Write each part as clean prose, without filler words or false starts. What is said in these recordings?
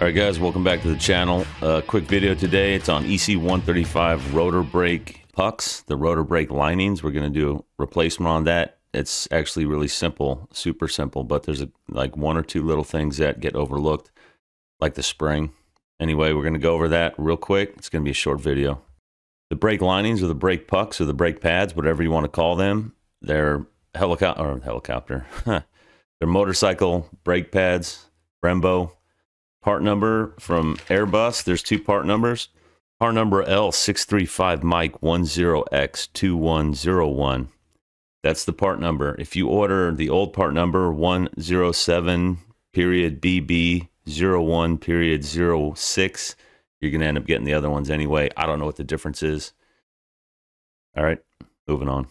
Alright guys, welcome back to the channel. Quick video today. It's on EC135 rotor brake pucks, the rotor brake linings. We're going to do a replacement on that. It's actually really simple, super simple, but there's like one or two little things that get overlooked, like the spring. Anyway, we're going to go over that real quick. It's going to be a short video. The brake linings or the brake pucks or the brake pads, whatever you want to call them, they're helicopter. They're motorcycle brake pads, Brembo. Part number from Airbus, there's two part numbers. Part number L635MIC10X2101. That's the part number. If you order the old part number 107.BB01.06, you're going to end up getting the other ones anyway. I don't know what the difference is. All right, moving on.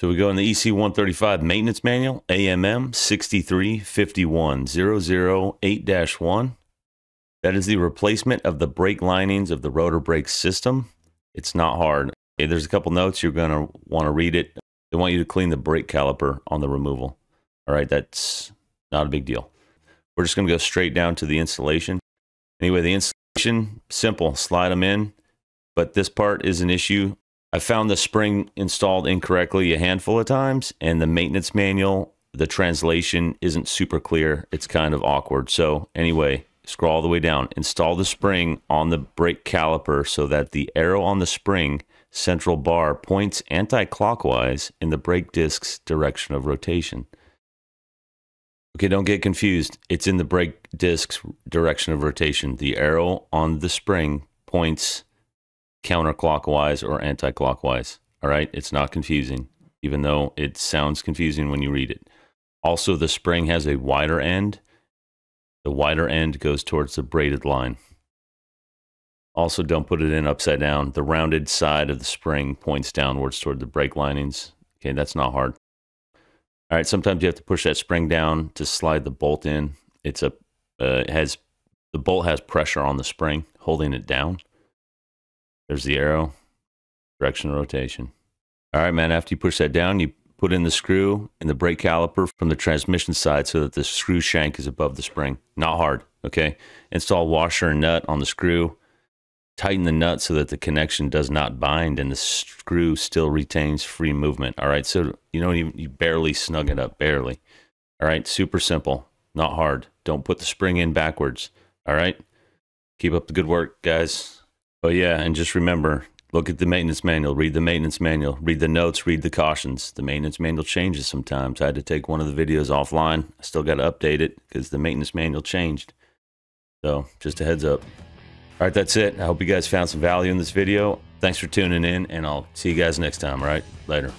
So we go in the EC135 maintenance manual, AMM 6351008-1. That is the replacement of the brake linings of the rotor brake system. It's not hard. Okay, there's a couple notes. You're going to want to read it. They want you to clean the brake caliper on the removal. All right, that's not a big deal. We're just going to go straight down to the installation. Anyway, the installation, simple. Slide them in. But this part is an issue. I found the spring installed incorrectly a handful of times, and the maintenance manual, the translation isn't super clear. It's kind of awkward. So anyway, scroll all the way down. Install the spring on the brake caliper so that the arrow on the spring central bar points anti-clockwise in the brake disc's direction of rotation. Okay, don't get confused. It's in the brake disc's direction of rotation. The arrow on the spring points counterclockwise or anti-clockwise. All right, it's not confusing, even though it sounds confusing when you read it. Also, the spring has a wider end. The wider end goes towards the braided line. Also, don't put it in upside down. The rounded side of the spring points downwards toward the brake linings. Okay, that's not hard. All right, sometimes you have to push that spring down to slide the bolt in. It's a the bolt has pressure on the spring holding it down. There's the arrow, direction of rotation. All right, man, after you push that down, you put in the screw and the brake caliper from the transmission side so that the screw shank is above the spring. Not hard, okay? Install washer and nut on the screw. Tighten the nut so that the connection does not bind and the screw still retains free movement. All right, so you barely snug it up, barely. All right, super simple, not hard. Don't put the spring in backwards, all right? Keep up the good work, guys. Oh yeah, and just remember, look at the maintenance manual, read the maintenance manual, read the notes, read the cautions. The maintenance manual changes sometimes. I had to take one of the videos offline. I still got to update it because the maintenance manual changed. So just a heads up. All right, that's it. I hope you guys found some value in this video. Thanks for tuning in, and I'll see you guys next time, all right? Later.